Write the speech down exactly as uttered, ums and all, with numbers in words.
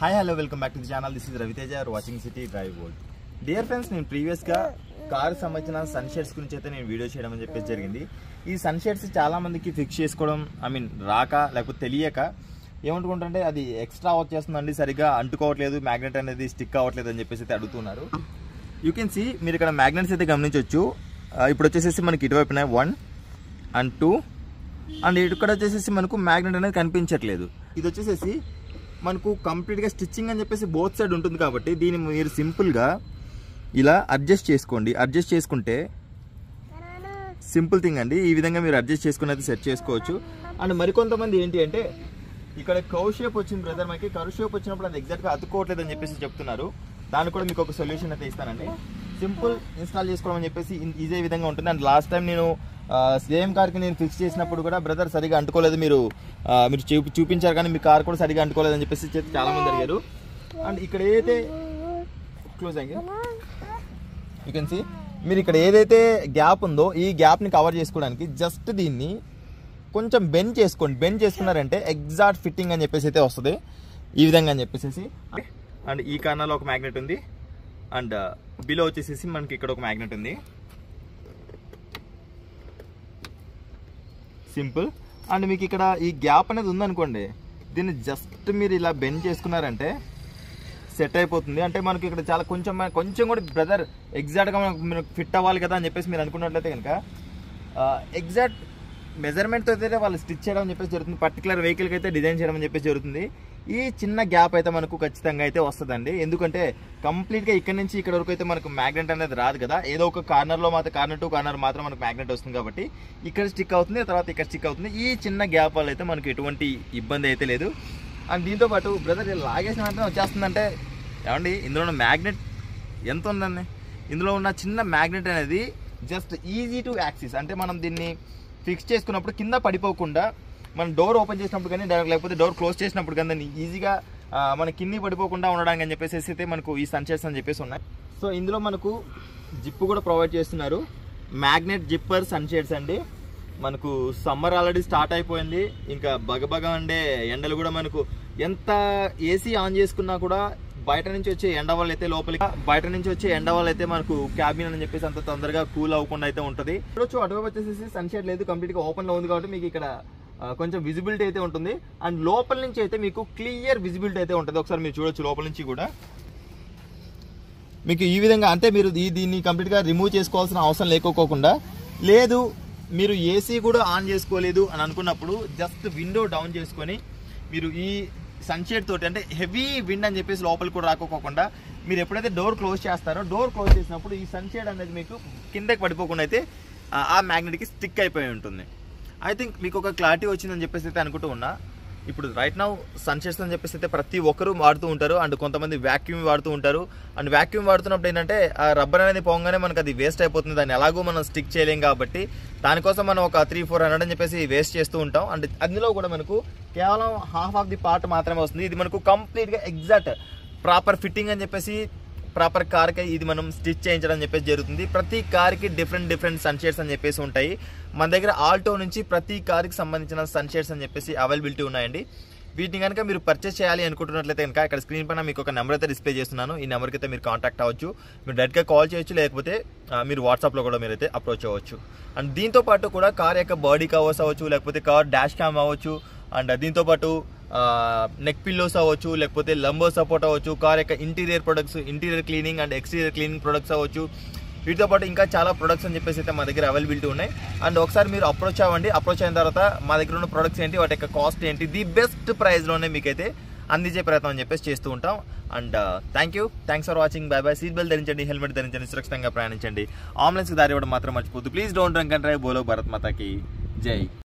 Hi hello welcome back to the channel. This is Raviteja और watching city drive world. Dear friends, నేను previous గా car సంబంధించిన sun shades గురించి అయితే నేను వీడియో చేయడం అని చెప్పేసి జరిగింది. ఈ సన్ షేడ్స్ చాలా మందికి ఫిక్స్ చేసుకోవడం ఐ మీన్ రాక లేకపోతే తెలియక ఏమంటుకుంటారంటే అది ఎక్స్ట్రా వచ్చేస్తుందండి, సరిగా అంటుకోవట్లేదు, మ్యాగ్నెట్ అనేది స్టిక్ అవ్వట్లేదు అని చెప్పేసి అయితే అడుగుతున్నారు. యూ కెన్ సీ మీరు ఇక్కడ మ్యాగ్నెట్స్ అయితే గమనించవచ్చు. ఇప్పుడు వచ్చేసేసి మనకి ఇటువైపున వన్ అండ్ టూ అండ్ ఇక్కడ వచ్చేసేసి మనకు మ్యాగ్నెట్ అనేది కనిపించట్లేదు. ఇది వచ్చేసేసి మనకు కంప్లీట్గా స్టిచ్చింగ్ అని చెప్పేసి బోత్ సైడ్ ఉంటుంది కాబట్టి దీన్ని మీరు సింపుల్గా ఇలా అడ్జస్ట్ చేసుకోండి. అడ్జస్ట్ చేసుకుంటే సింపుల్ థింగ్ అండి, ఈ విధంగా మీరు అడ్జస్ట్ చేసుకుని అయితే సెట్ చేసుకోవచ్చు. అండ్ మరికొంతమంది ఏంటి అంటే ఇక్కడ కర్వ్ షేప్ వచ్చింది బ్రదర్, మనకి కర్వ్ షేప్ వచ్చినప్పుడు అది ఎగ్జాక్ట్గా అతుక్కోవట్లేదు అని చెప్పేసి చెప్తున్నారు. దానికి కూడా మీకు ఒక సొల్యూషన్ అయితే ఇస్తానండి. సింపుల్ ఇన్స్టాల్ చేసుకోవడం అని చెప్పేసి ఈజీ విధంగా ఉంటుంది. అండ్ లాస్ట్ టైం నేను సేమ్ కార్కి నేను ఫిక్స్ చేసినప్పుడు కూడా బ్రదర్ సరిగా అంటుకోలేదు, మీరు మీరు చూపించారు కానీ మీ కార్ కూడా సరిగా అంటుకోలేదు అని చెప్పేసి చాలా మంది అడిగారు. అండ్ ఇక్కడ ఏదైతే క్లోజ్ అయ్యి యూ కెన్ సీ మీరు ఇక్కడ ఏదైతే గ్యాప్ ఉందో ఈ గ్యాప్ని కవర్ చేసుకోవడానికి జస్ట్ దీన్ని కొంచెం బెండ్ చేసుకోండి. బెండ్ చేసుకున్నారంటే ఎగ్జాక్ట్ ఫిట్టింగ్ అని చెప్పేసి అయితే వస్తుంది ఈ విధంగా అని చెప్పేసి. అండ్ ఈ కార్నర్లో ఒక మ్యాగ్నెట్ ఉంది అండ్ బిలో వచ్చేసేసి మనకి ఇక్కడ ఒక మ్యాగ్నెట్ ఉంది. సింపుల్. అండ్ మీకు ఇక్కడ ఈ గ్యాప్ అనేది ఉందనుకోండి, దీన్ని జస్ట్ మీరు ఇలా బెండ్ చేసుకున్నారంటే సెట్ అయిపోతుంది. అంటే మనకి ఇక్కడ చాలా కొంచెం కొంచెం కూడా బ్రదర్ ఎగ్జాక్ట్గా మనకు ఫిట్ అవ్వాలి కదా అని చెప్పేసి మీరు అనుకున్నట్లయితే కనుక ఎగ్జాక్ట్ మెజర్మెంట్తో అయితే వాళ్ళు స్టిచ్ చేయడం అని చెప్పేసి జరుగుతుంది. పర్టికులర్ వెహికల్కి అయితే డిజైన్ చేయడం అని చెప్పేసి జరుగుతుంది. ఈ చిన్న గ్యాప్ అయితే మనకు ఖచ్చితంగా అయితే వస్తుందండి, ఎందుకంటే కంప్లీట్గా ఇక్కడ నుంచి ఇక్కడ వరకు అయితే మనకు మ్యాగ్నెట్ అనేది రాదు కదా. ఏదో ఒక కార్నర్లో మాత్రం కార్నర్ టు కార్నర్ మాత్రం మనకు మ్యాగ్నెట్ వస్తుంది కాబట్టి ఇక్కడ స్టిక్ అవుతుంది, తర్వాత ఇక్కడ స్టిక్ అవుతుంది. ఈ చిన్న గ్యాప్ వల్ల అయితే మనకు ఎటువంటి ఇబ్బంది అయితే లేదు. అండ్ దీంతోపాటు బ్రదర్ లాగేసిన వెంటనే వచ్చేస్తుందంటే ఏమండి, ఇందులో ఉన్న మ్యాగ్నెట్ ఎంత ఉందండి, ఇందులో ఉన్న చిన్న మ్యాగ్నెట్ అనేది జస్ట్ ఈజీ టు యాక్సిస్. అంటే మనం దీన్ని ఫిక్స్ చేసుకున్నప్పుడు కింద పడిపోకుండా మనం డోర్ ఓపెన్ చేసినప్పుడు కానీ డైరెక్ట్ లేకపోతే డోర్ క్లోజ్ చేసినప్పుడు కానీ దాన్ని ఈజీగా మన కింది పడిపోకుండా ఉండడానికి అని చెప్పేసి అయితే మనకు ఈ సన్ షేడ్స్ అని చెప్పేసి ఉన్నాయి. సో ఇందులో మనకు జిప్పు కూడా ప్రొవైడ్ చేస్తున్నారు, మ్యాగ్నెట్ జిప్పర్ సన్ షేడ్స్ అండి. మనకు సమ్మర్ ఆల్రెడీ స్టార్ట్ అయిపోయింది, ఇంకా బగబగా ఉండే ఎండలు కూడా మనకు ఎంత ఏసీ ఆన్ చేసుకున్నా కూడా బయట నుంచి వచ్చే ఎండ వల్ల అయితే లోపలికి బయట నుంచి వచ్చే ఎండ వల్ల అయితే మనకు క్యాబిన్ అని చెప్పేసి అంత తొందరగా కూల్ అవ్వకుండా అయితే ఉంటుంది. ఇప్పుడు అటువైపు వచ్చేసి సన్ షేడ్ లేదు, కంప్లీట్గా ఓపెన్లో ఉంది కాబట్టి మీకు ఇక్కడ కొంచెం విజిబిలిటీ అయితే ఉంటుంది. అండ్ లోపల నుంచి అయితే మీకు క్లియర్ విజిబిలిటీ అయితే ఉంటుంది. ఒకసారి మీరు చూడొచ్చు లోపల నుంచి కూడా మీకు ఈ విధంగా. అంటే మీరు దీన్ని కంప్లీట్గా రిమూవ్ చేసుకోవాల్సిన అవసరం లేకపోకుండా, లేదు మీరు ఏసీ కూడా ఆన్ చేసుకోలేదు అని అనుకున్నప్పుడు జస్ట్ విండో డౌన్ చేసుకొని మీరు ఈ సన్షేడ్ తోటి, అంటే హెవీ విండ్ అని చెప్పేసి లోపలికి కూడా రాకోకుండా మీరు ఎప్పుడైతే డోర్ క్లోజ్ చేస్తారో, డోర్ క్లోజ్ చేసినప్పుడు ఈ సన్షేడ్ అనేది మీకు కిందకి పడిపోకుండా అయితే ఆ మ్యాగ్నెట్కి స్టిక్ అయిపోయి ఉంటుంది. ఐ థింక్ మీకు ఒక క్లారిటీ వచ్చిందని చెప్పేసి అయితే అనుకుంటూ ఉన్నా. ఇప్పుడు రైట్ నౌ సన్ షేడ్స్ అని చెప్పేసి అయితే ప్రతి ఒక్కరూ వాడుతూ ఉంటారు. అండ్ కొంతమంది వ్యాక్యూమ్ వాడుతూ ఉంటారు. అండ్ వ్యాక్యూమ్ వాడుతున్నప్పుడు ఏంటంటే ఆ రబ్బర్ అనేది పోగానే మనకు అది వేస్ట్ అయిపోతుంది, దాన్ని ఎలాగో మనం స్టిక్ చేయలేం కాబట్టి దానికోసం మనం ఒక త్రీ ఫోర్ హండ్రెడ్ అని చెప్పేసి వేస్ట్ చేస్తూ ఉంటాం. అండ్ అందులో కూడా మనకు కేవలం హాఫ్ ఆఫ్ ది పార్ట్ మాత్రమే వస్తుంది. ఇది మనకు కంప్లీట్గా ఎగ్జాక్ట్ ప్రాపర్ ఫిట్టింగ్ అని చెప్పేసి ప్రాపర్ కార్కి ఇది మనం స్టిచ్ చేయించడం అని చెప్పేసి జరుగుతుంది. ప్రతి కార్కి డిఫరెంట్ డిఫరెంట్ సన్ షేడ్స్ అని చెప్పేసి ఉంటాయి. మన దగ్గర ఆల్టో నుంచి ప్రతి కార్కి సంబంధించిన సన్ షేడ్స్ అని చెప్పేసి అవైలబిలిటీ ఉన్నాయండి. వీటిని కనుక మీరు పర్చేస్ చేయాలి అనుకుంటున్నట్లయితే కనుక ఇక్కడ స్క్రీన్ పైన మీకు ఒక నెంబర్ అయితే డిస్ప్లే చేస్తున్నాను. ఈ నెంబర్కి అయితే మీరు కాంటాక్ట్ అవ్వచ్చు, మీరు డైరెక్ట్గా కాల్ చేయొచ్చు, లేకపోతే మీరు వాట్సాప్లో కూడా మీరైతే అప్రోచ్ అవ్వచ్చు. అండ్ దీంతోపాటు కూడా కార్ యొక్క బాడీ కవర్స్ అవ్వచ్చు, లేకపోతే కార్ డాష్ క్యామ్ అవ్వచ్చు, అండ్ దీంతోపాటు నెక్ పిల్లోస్ అవ్వచ్చు, లేకపోతే లంబో సపోర్ట్ అవ్వచ్చు, కార్ యొక్క interior products, interior cleaning and exterior cleaning products అవ్వచ్చు. వీటితో పాటు ఇంకా చాలా ప్రొడక్ట్స్ అని చెప్పేసి అయితే మా దగ్గర అవైలబిలిటీ ఉన్నాయి. అండ్ ఒకసారి మీరు అప్రోచ్ అవ్వండి. అప్రోచ్ అయిన తర్వాత మా దగ్గర ఉన్న ప్రొడక్ట్స్ ఏంటి, వాటి యొక్క కాస్ట్ ఏంటి, ది బెస్ట్ ప్రైస్లోనే మీకైతే అందించే ప్రయత్నం అని చెప్పేసి చేస్తూ ఉంటాం. And thank you thanks for watching. Bye bye. Seat belt ధరించండి, హెల్మెట్ ధరించండి, సురక్షితంగా ప్రయాణించండి. ఆంబులెన్స్కి దారి ఇవ్వడం మాత్రం మర్చిపోద్దు. Please don't drunk and drive. బోలో భారత్ మాతాకి జై.